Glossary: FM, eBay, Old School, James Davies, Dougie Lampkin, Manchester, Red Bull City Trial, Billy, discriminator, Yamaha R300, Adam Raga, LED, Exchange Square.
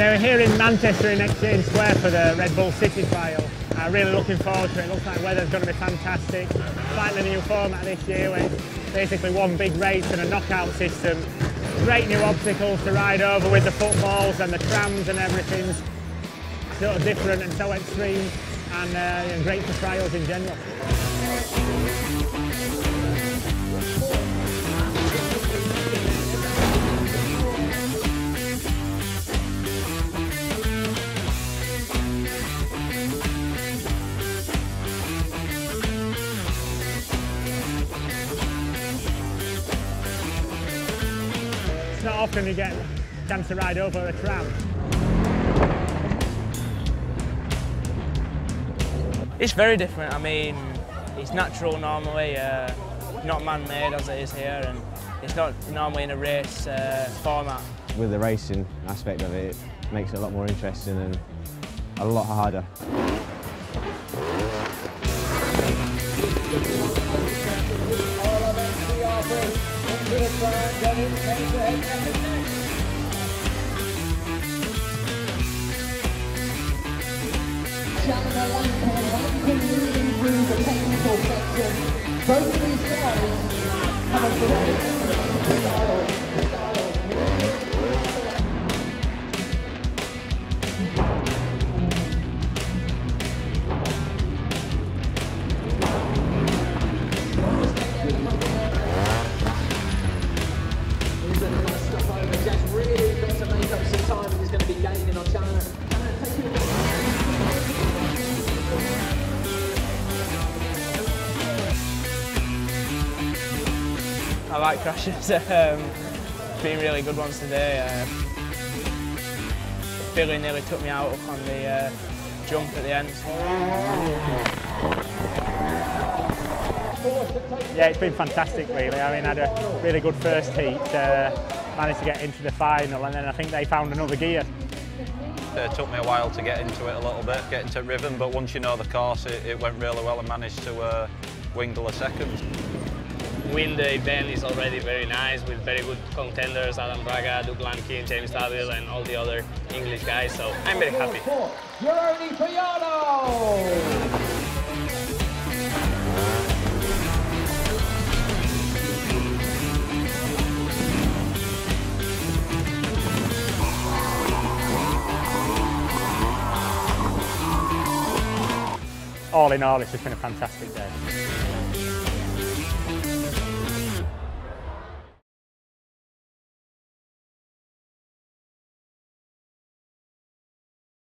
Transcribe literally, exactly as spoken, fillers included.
Yeah, we're here in Manchester in Exchange Square for the Red Bull City Trial. I'm uh, really looking forward to it. It looks like the weather's going to be fantastic. Slightly new format this year, where it's basically one big race and a knockout system. Great new obstacles to ride over with the footballs and the trams and everything. Sort of different and so extreme, and, uh, and great for trials in general. It's not often you get a chance to ride over a tram. It's very different. I mean, it's natural normally, uh, not man-made as it is here, and it's not normally in a race uh, format. With the racing aspect of it, it makes it a lot more interesting and a lot harder. Dougie Lampkin leading through the technical section. Both of these guys have a great style, style. He's just really got to make up some time and he's going to be gaining on China. I like crashes. Um, it's been really good ones today. Uh, Billy nearly took me out up on the uh, jump at the end. Yeah, it's been fantastic really. I mean, I had a really good first heat, uh, managed to get into the final, and then I think they found another gear. It took me a while to get into it a little bit, get into rhythm, but once you know the course, it, it went really well and managed to uh, wingle a second. Win the event is already very nice with very good contenders, Adam Raga, Dougie Lampkin, James Davies and all the other English guys, so I'm very happy. All in all, it's just been a fantastic day.